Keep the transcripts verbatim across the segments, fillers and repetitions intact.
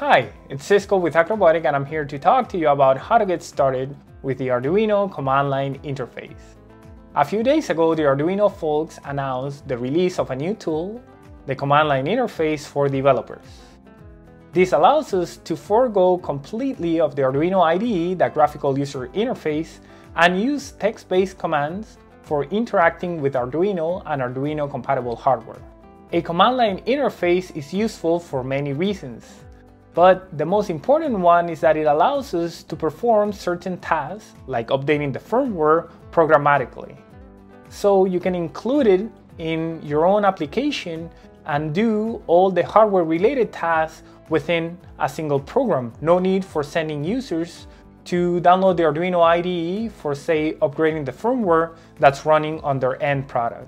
Hi, it's Cisco with Acrobotic and I'm here to talk to you about how to get started with the Arduino command line interface. A few days ago, the Arduino folks announced the release of a new tool, the command line interface for developers. This allows us to forego completely of the Arduino I D E, the graphical user interface, and use text-based commands for interacting with Arduino and Arduino-compatible hardware. A command line interface is useful for many reasons. But the most important one is that it allows us to perform certain tasks, like updating the firmware, programmatically. So you can include it in your own application and do all the hardware-related tasks within a single program. No need for sending users to download the Arduino I D E for, say, upgrading the firmware that's running on their end product.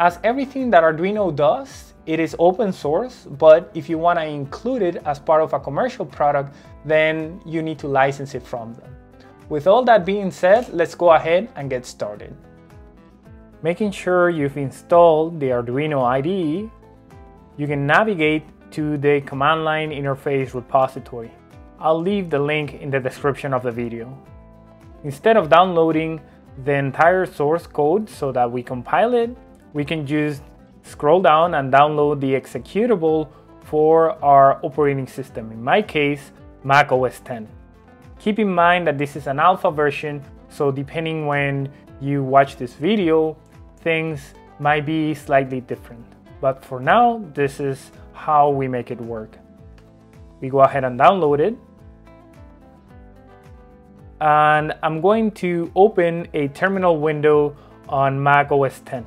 As everything that Arduino does, it is open source, but if you want to include it as part of a commercial product, then you need to license it from them. With all that being said, let's go ahead and get started. Making sure you've installed the Arduino I D E, you can navigate to the command line interface repository. I'll leave the link in the description of the video. Instead of downloading the entire source code so that we compile it, we can just scroll down and download the executable for our operating system, in my case, Mac O S ten. Keep in mind that this is an alpha version, so depending when you watch this video, things might be slightly different. But for now, this is how we make it work. We go ahead and download it. And I'm going to open a terminal window on Mac O S ten.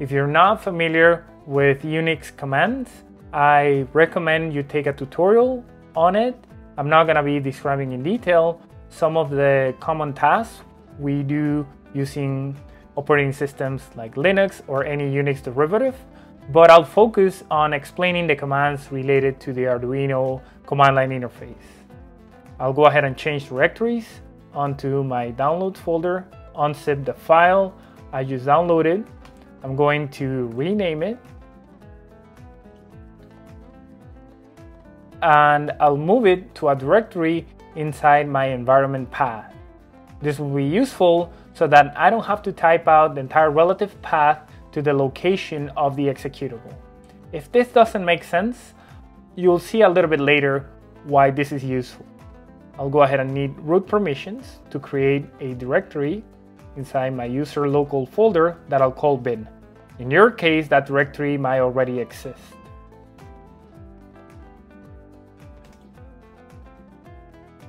If you're not familiar with Unix commands, I recommend you take a tutorial on it. I'm not going to be describing in detail some of the common tasks we do using operating systems like Linux or any Unix derivative, but I'll focus on explaining the commands related to the Arduino command line interface. I'll go ahead and change directories onto my downloads folder, unzip the file I just downloaded. I'm going to rename it, and I'll move it to a directory inside my environment path. This will be useful so that I don't have to type out the entire relative path to the location of the executable. If this doesn't make sense, you'll see a little bit later why this is useful. I'll go ahead and need root permissions to create a directory inside my user local folder that I'll call bin. In your case, that directory might already exist.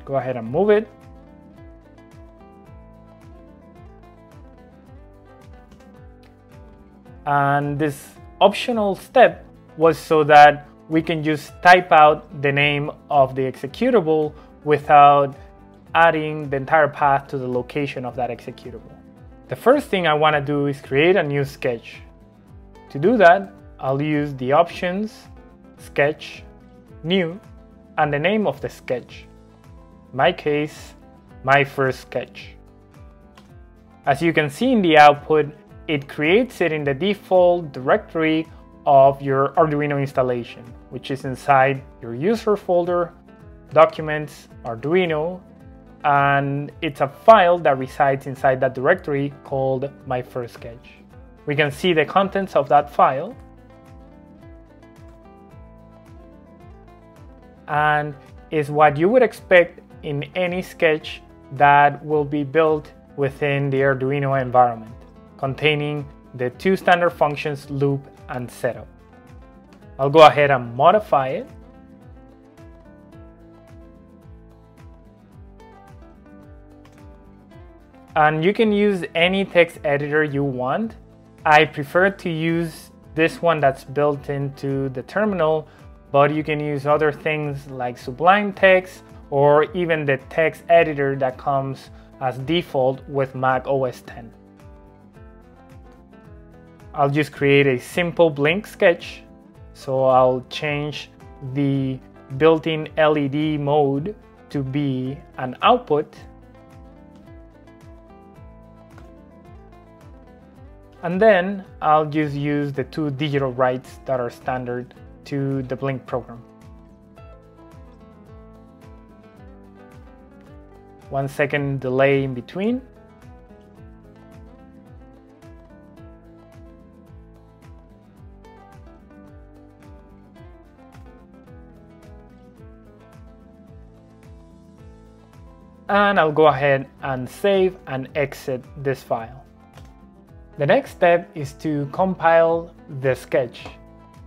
Go ahead and move it. And this optional step was so that we can just type out the name of the executable without adding the entire path to the location of that executable. The first thing I want to do is create a new sketch. To do that, I'll use the options, sketch, new, and the name of the sketch. In my case, my first sketch. As you can see in the output, it creates it in the default directory of your Arduino installation, which is inside your user folder, documents, Arduino, and it's a file that resides inside that directory called my first sketch. We can see the contents of that file. And is what you would expect in any sketch that will be built within the Arduino environment, containing the two standard functions, loop and setup. I'll go ahead and modify it. And you can use any text editor you want. I prefer to use this one that's built into the terminal, but you can use other things like Sublime Text or even the text editor that comes as default with Mac O S ten. I'll just create a simple blank sketch. So I'll change the built-in L E D mode to be an output. And then I'll just use the two digital rights that are standard to the Blink program. one second delay in between. And I'll go ahead and save and exit this file. The next step is to compile the sketch.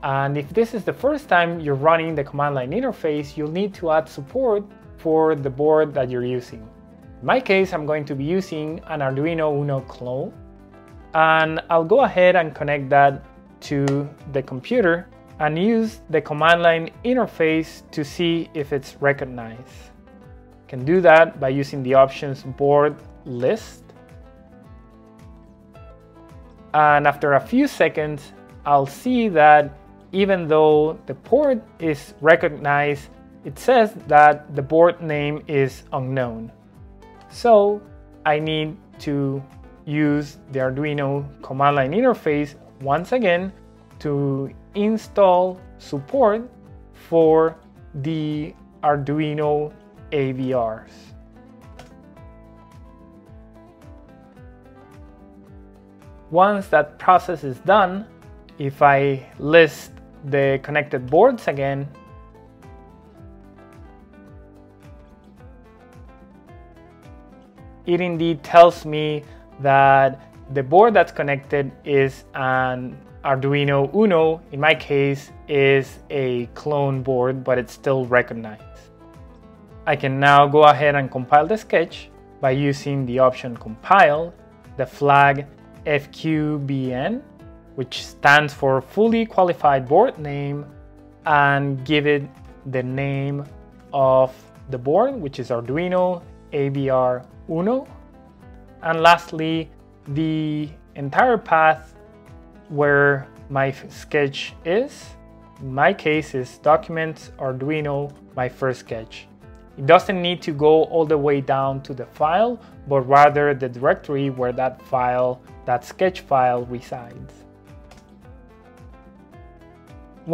And if this is the first time you're running the command line interface, you'll need to add support for the board that you're using. In my case, I'm going to be using an Arduino Uno clone. And I'll go ahead and connect that to the computer and use the command line interface to see if it's recognized. Can do that by using the options board list. And after a few seconds, I'll see that even though the port is recognized, it says that the board name is unknown. So I need to use the Arduino command line interface once again to install support for the Arduino A V Rs. Once that process is done, if I list the connected boards again, it indeed tells me that the board that's connected is an Arduino Uno. In my case, is a clone board, but it's still recognized. I can now go ahead and compile the sketch by using the option compile, the flag F Q B N, which stands for fully qualified board name, and give it the name of the board, which is Arduino A V R Uno. And lastly, the entire path where my sketch is. In my case, is documents Arduino my first sketch. It doesn't need to go all the way down to the file, but rather the directory where that file, that sketch file, resides.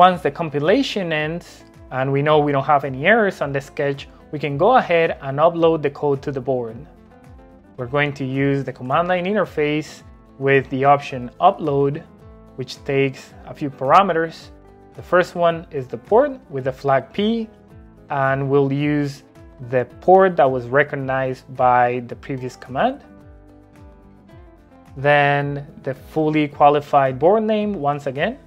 Once the compilation ends, and we know we don't have any errors on the sketch, we can go ahead and upload the code to the board. We're going to use the command line interface with the option upload, which takes a few parameters. The first one is the port with the flag P, and we'll use the port that was recognized by the previous command. Then the fully qualified board name once again.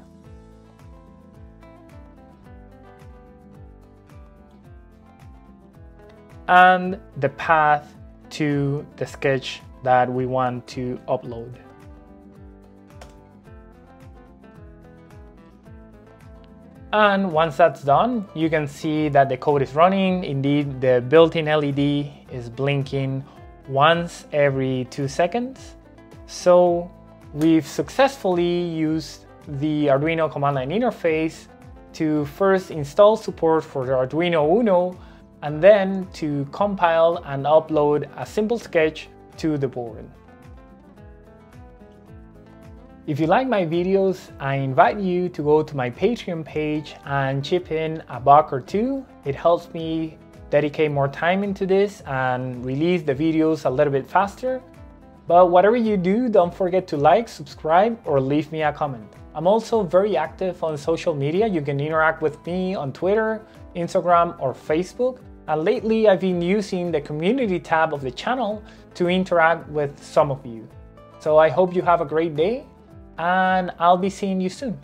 And the path to the sketch that we want to upload. And once that's done, you can see that the code is running. Indeed, the built-in L E D is blinking once every two seconds. So we've successfully used the Arduino command line interface to first install support for the Arduino Uno, and then to compile and upload a simple sketch to the board. If you like my videos, I invite you to go to my Patreon page and chip in a buck or two. It helps me dedicate more time into this and release the videos a little bit faster. But whatever you do, don't forget to like, subscribe, or leave me a comment. I'm also very active on social media. You can interact with me on Twitter, Instagram, or Facebook. And lately, I've been using the community tab of the channel to interact with some of you. So I hope you have a great day. And I'll be seeing you soon.